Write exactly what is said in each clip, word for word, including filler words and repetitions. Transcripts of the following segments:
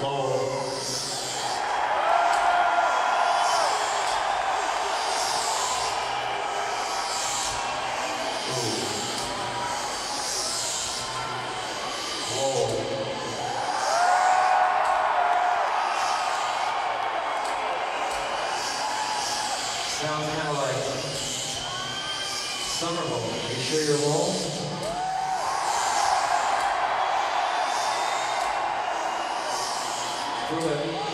Sounds kind of like summer roll. Are you sure you're roll? Do it. Roll. We'll be right back.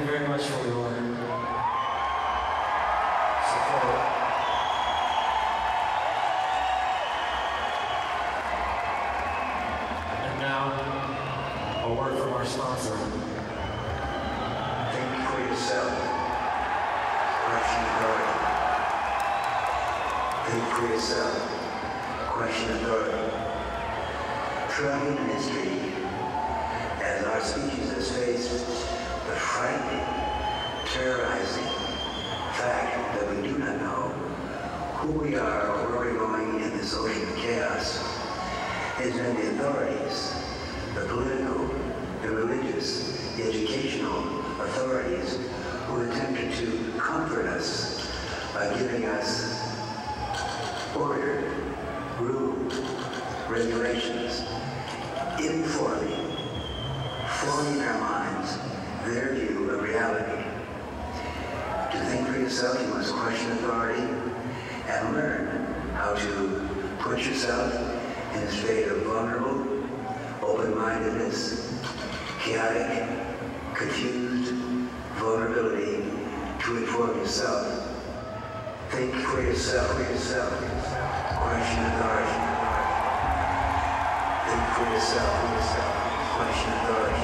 you very much for your support. And now, a word from our sponsor. Think for yourself. Question authority. Think for yourself. Question authority. Travel ministry, as our species is faced with the frightening, terrorizing fact that we do not know who we are or where we're going in this ocean of chaos, is when the authorities, the political, the religious, the educational authorities who attempted to comfort us by giving us order, rule, regulations, informing, forming our minds their view of reality. To think for yourself, you must question authority and learn how to put yourself in a state of vulnerable, open-mindedness, chaotic, confused vulnerability to inform yourself. Think for yourself, for yourself, question authority. Think for yourself, for yourself, question authority.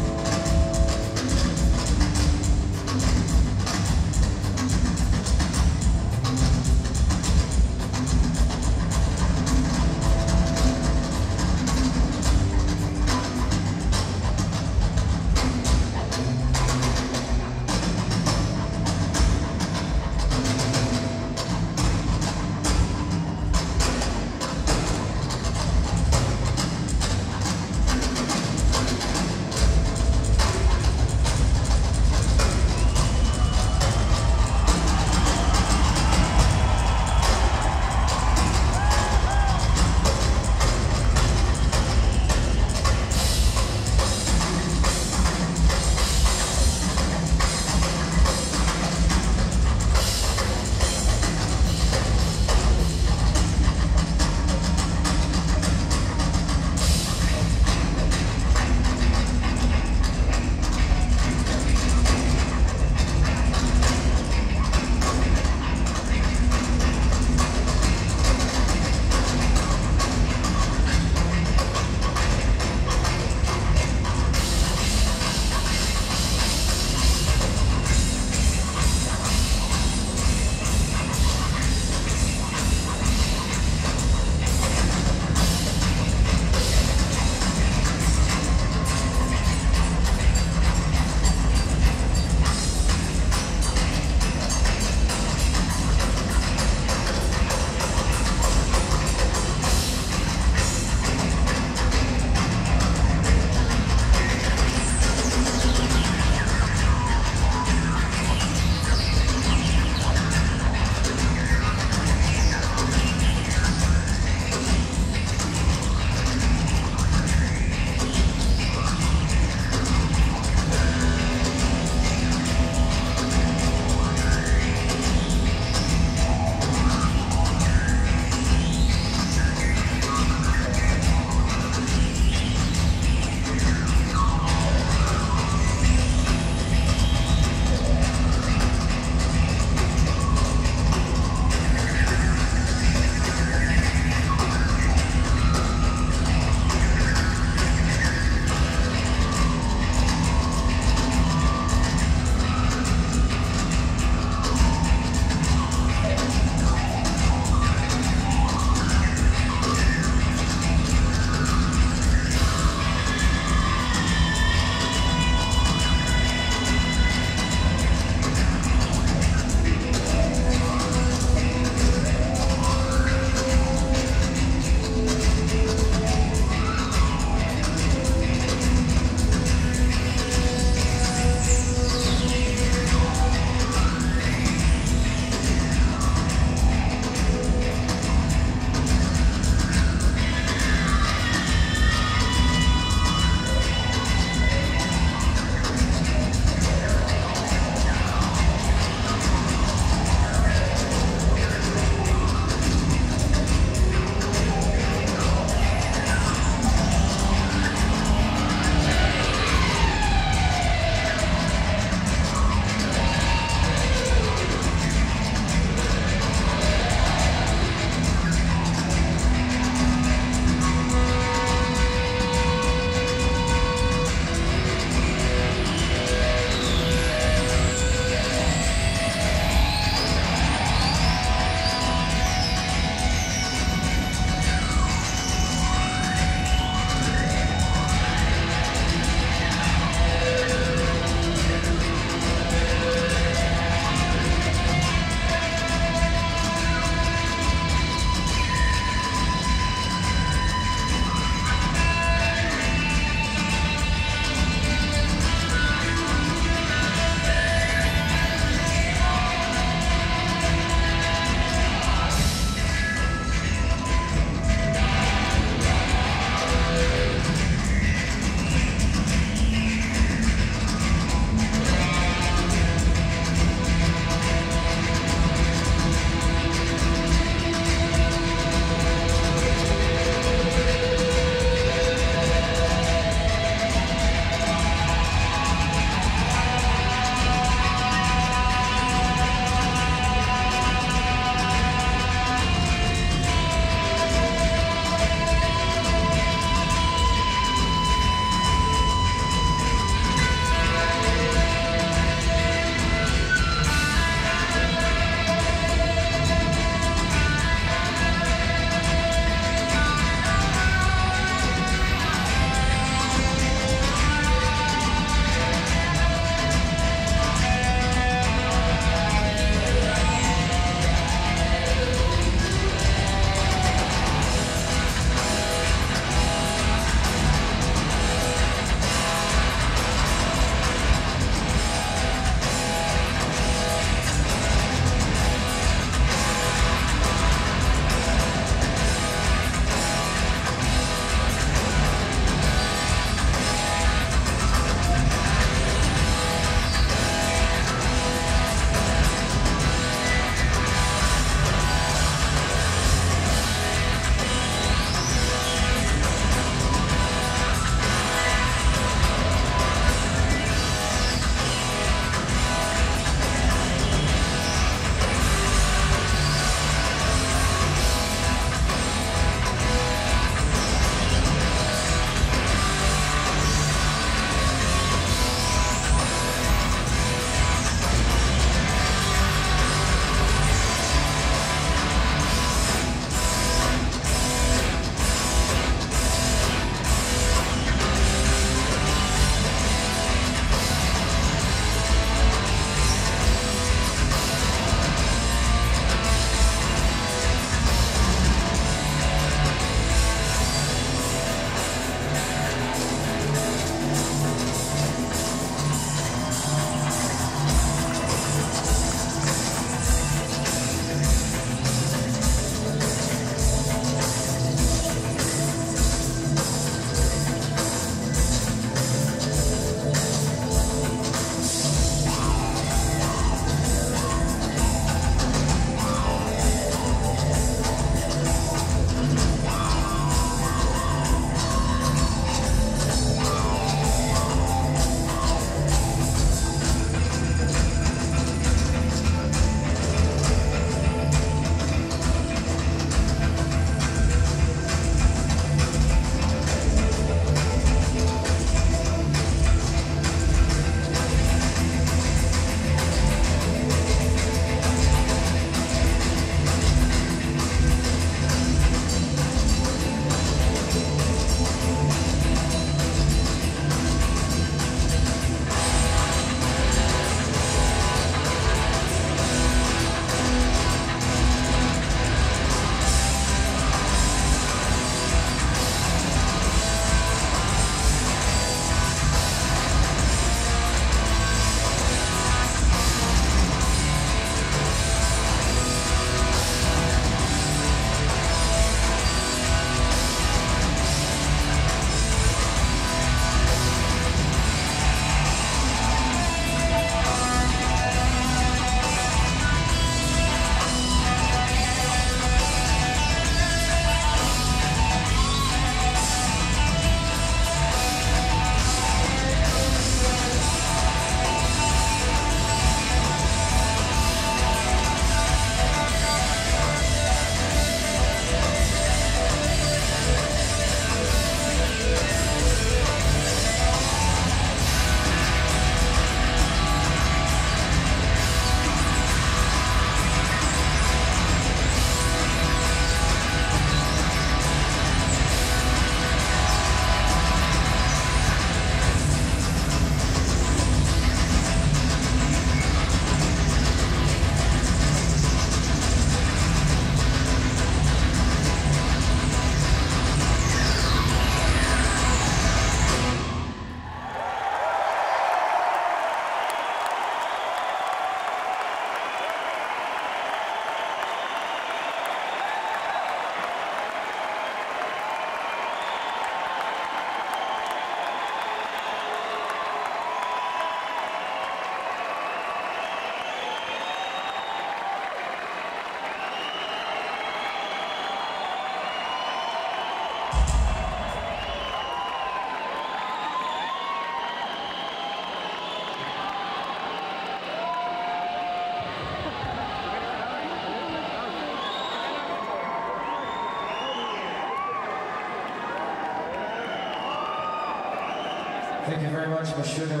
Thank you very much, Mashuda.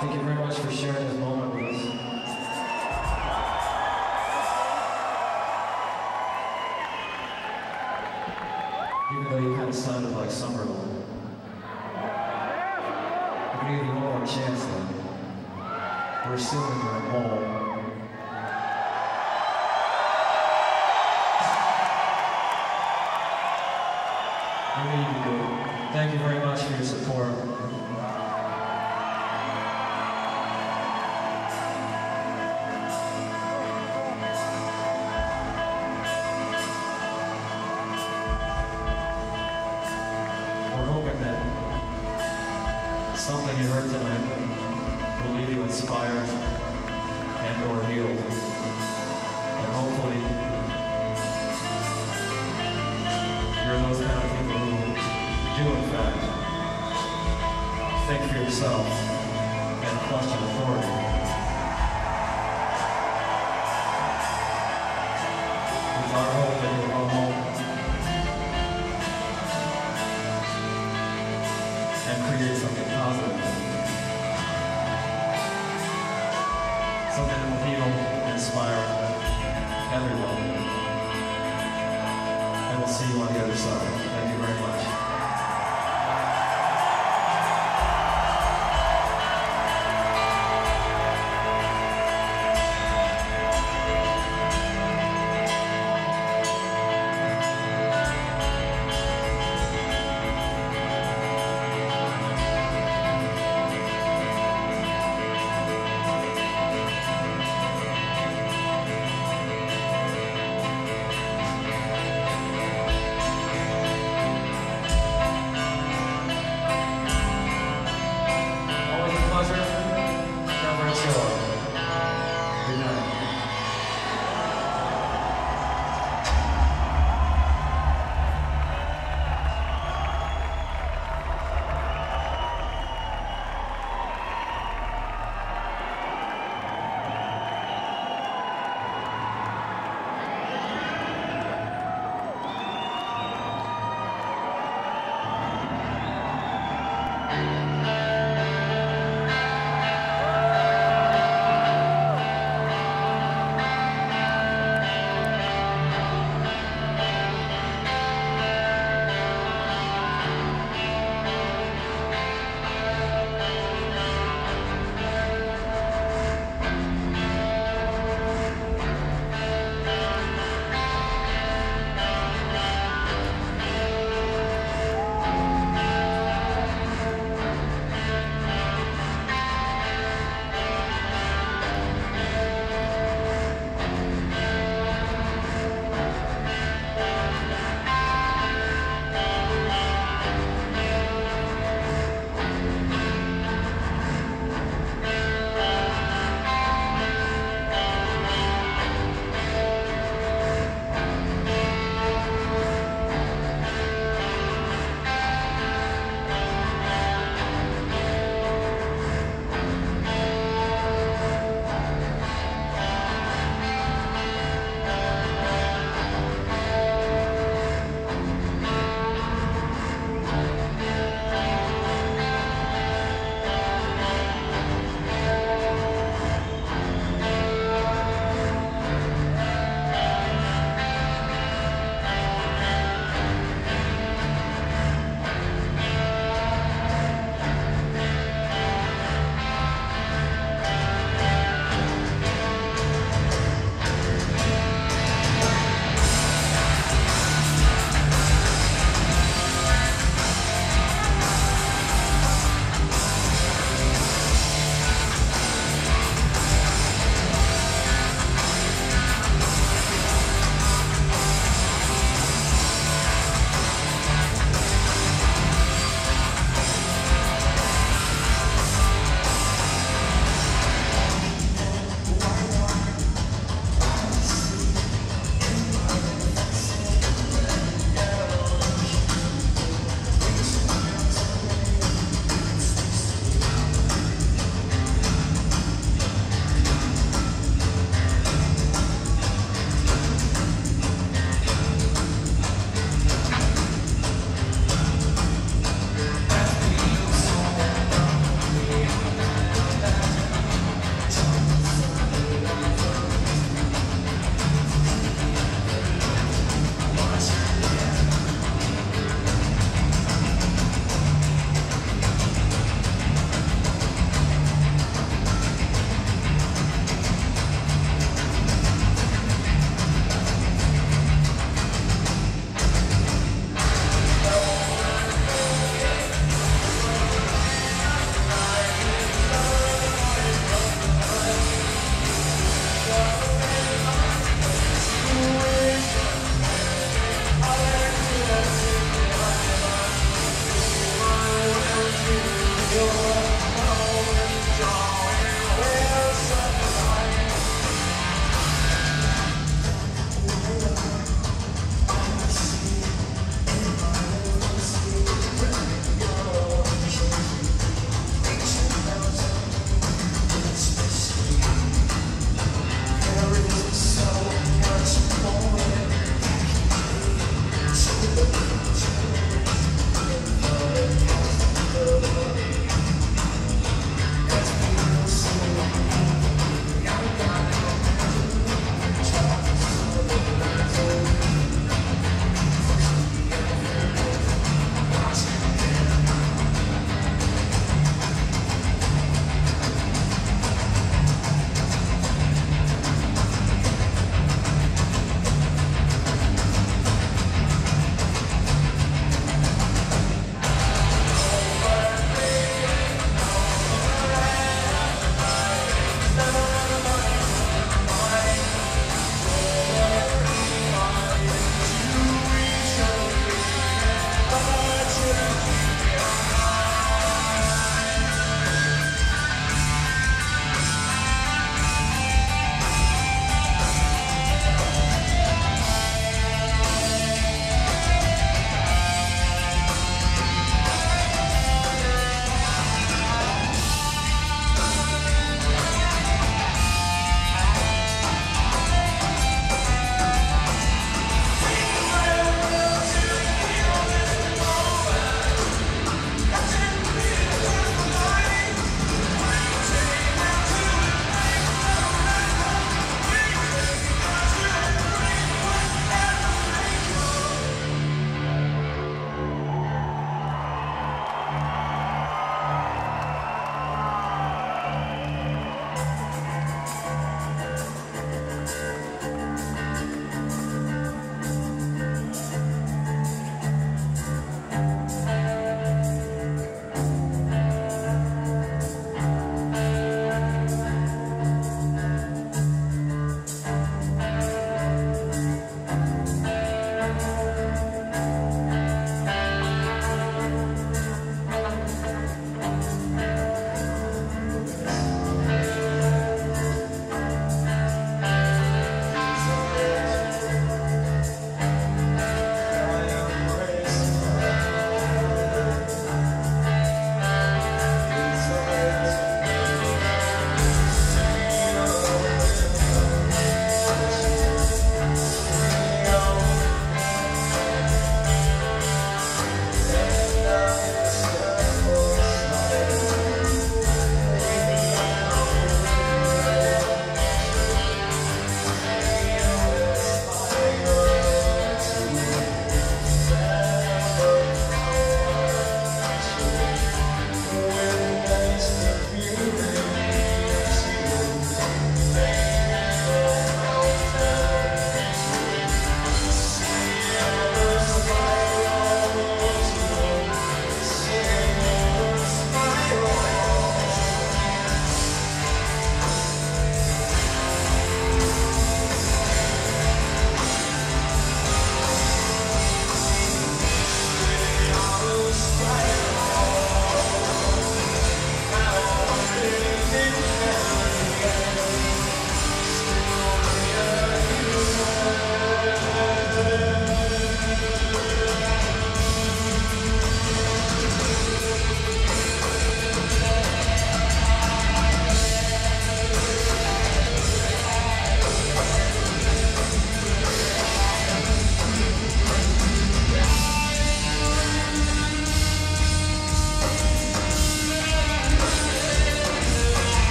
Thank you very much for sharing this moment with us. Even though you kind of sounded like Summerlin. I'm gonna give you one more chance though. We're still in your home. Thank you very much for your support. Something you heard tonight will leave you inspired and or healed, and hopefully you're those kind of people who do in fact think for yourself and question authority. It's our hope that you'll come home and create something positive. Something that will heal and inspire everyone. And we'll see you on the other side. Thank you very much.